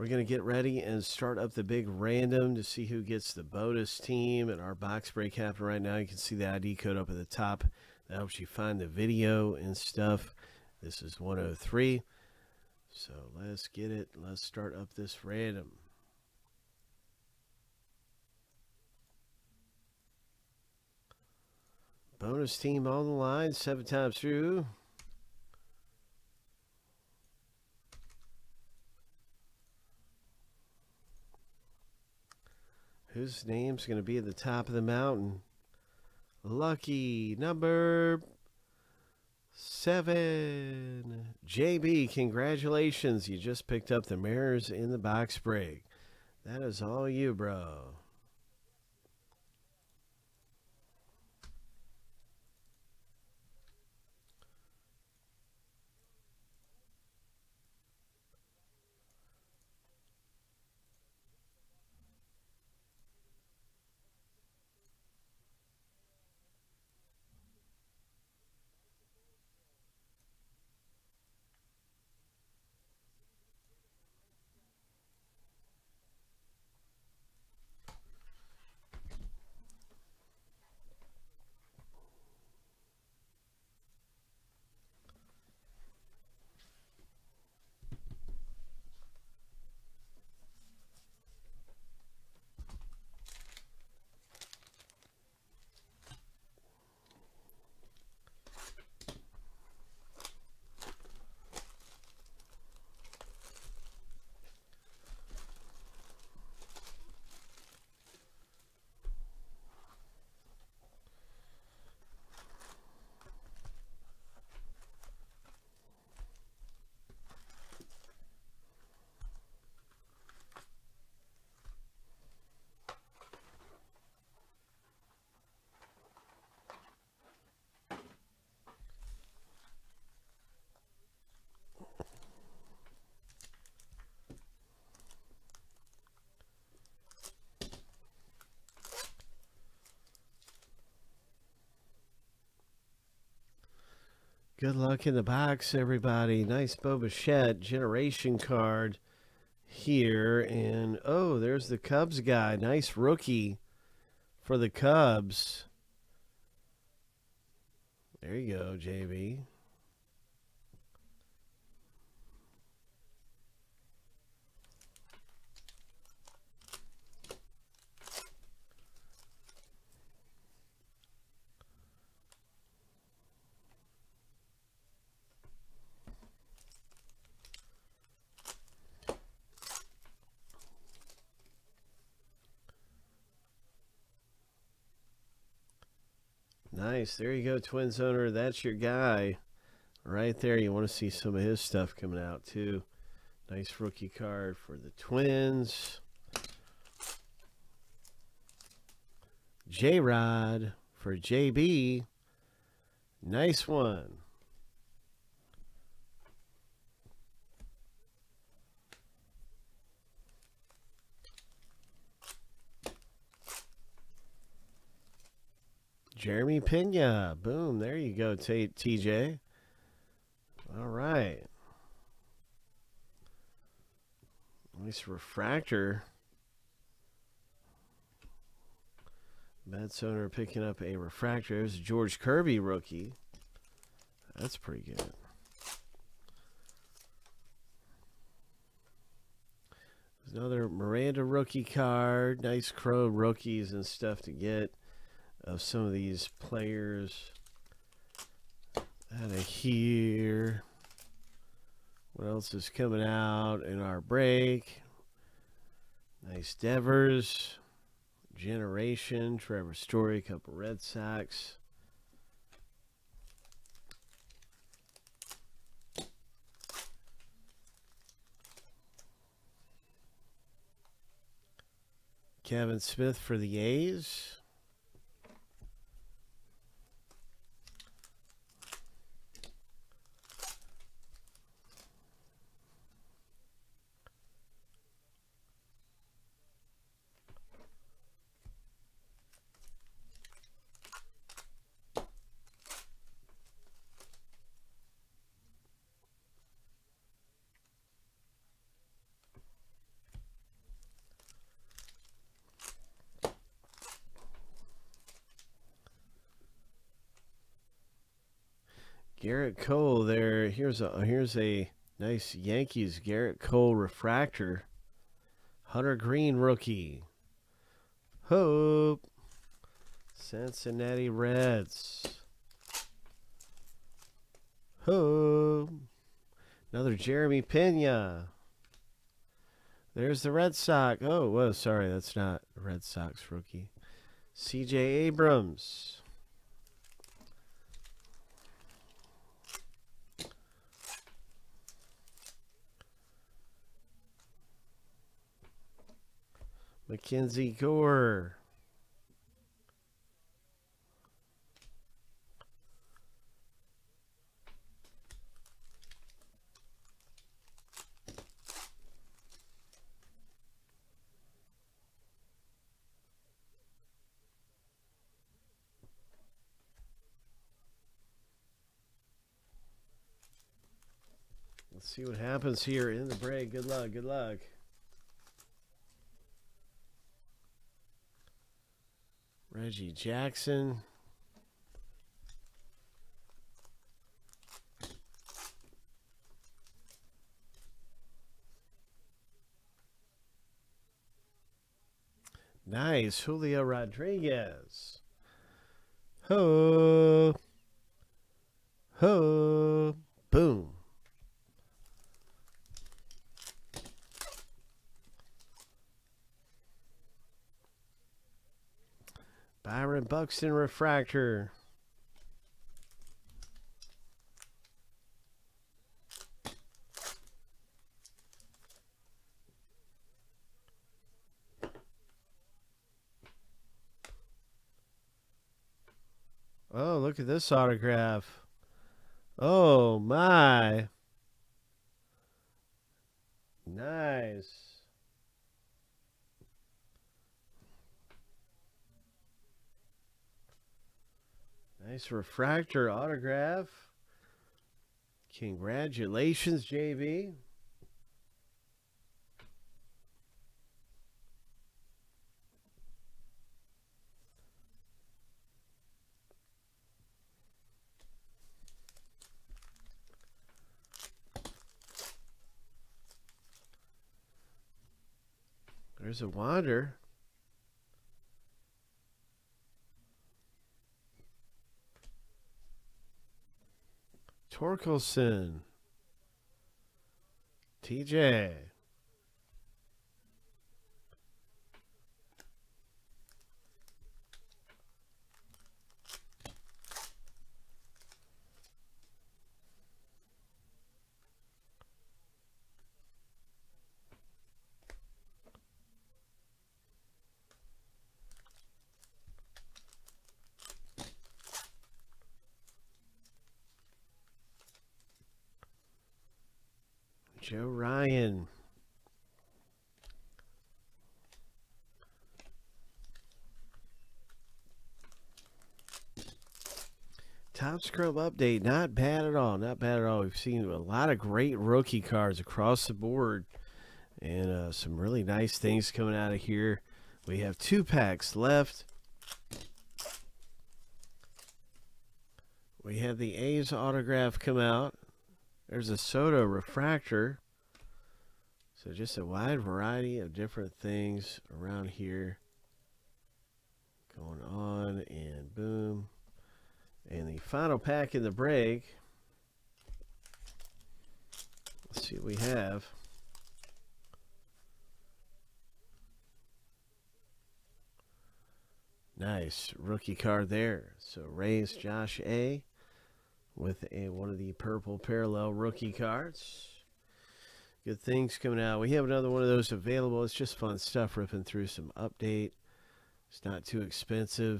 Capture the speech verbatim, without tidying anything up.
We're going to get ready and start up the big random to see who gets the bonus team. And our box break happened right now. You can see the I D code up at the top. That helps you find the video and stuff. This is one oh three. So let's get it. Let's start up this random. Bonus team on the line, seven times through. Whose name's going to be at the top of the mountain? Lucky number seven. J B, congratulations. You just picked up the mirrors in the box break. That is all you, bro. Good luck in the box, everybody. Nice Bo Bichette generation card here. And, oh, there's the Cubs guy. Nice rookie for the Cubs. There you go, J B. Nice. There you go, Twins owner. That's your guy right there. You want to see some of his stuff coming out, too. Nice rookie card for the Twins. J-Rod for J B. Nice one. Jeremy Pena. Boom. There you go, T J. All right. Nice refractor. Matt Soner picking up a refractor. There's a George Kirby rookie. That's pretty good. There's another Miranda rookie card. Nice Crow rookies and stuff to get of some of these players out of here. What else is coming out in our break? Nice Devers generation, Trevor Story, a couple Red Sox. Kevin Smith for the A's. Garrett Cole there. Here's a here's a nice Yankees Garrett Cole refractor. Hunter Green rookie. Hope. Cincinnati Reds. Hope. Another Jeremy Pena. There's the Red Sox. Oh, whoa, sorry, that's not Red Sox rookie. C J. Abrams. Mackenzie Gore. Let's see what happens here in the break. Good luck, good luck. Reggie Jackson. Nice, Julia Rodriguez. Ho. Ho. Boom. Byron Buxton refractor. Oh, look at this autograph. Oh my. Nice. Nice refractor autograph. Congratulations, J V. There's a Wander. Torkelson, T J, Joe Ryan. Top Scrub update. Not bad at all. Not bad at all. We've seen a lot of great rookie cards across the board. And uh, some really nice things coming out of here. We have two packs left. We had the A's autograph come out. There's a Soto refractor. So just a wide variety of different things around here going on, and boom. And the final pack in the break. Let's see what we have. Nice rookie card there. So Rays Josh A. with a one of the purple parallel rookie cards. Good things coming out. We have another one of those available. It's just fun stuff ripping through some update. It's not too expensive.